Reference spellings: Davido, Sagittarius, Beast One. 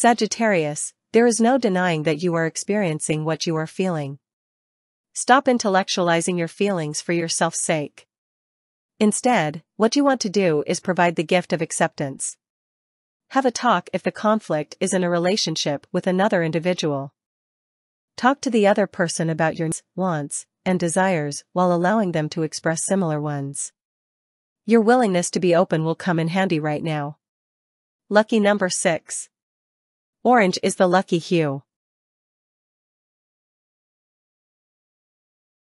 Sagittarius, there is no denying that you are experiencing what you are feeling. Stop intellectualizing your feelings for your self's sake. Instead, what you want to do is provide the gift of acceptance. Have a talk if the conflict is in a relationship with another individual. Talk to the other person about your wants and desires while allowing them to express similar ones. Your willingness to be open will come in handy right now. Lucky number 6. Orange is the lucky hue.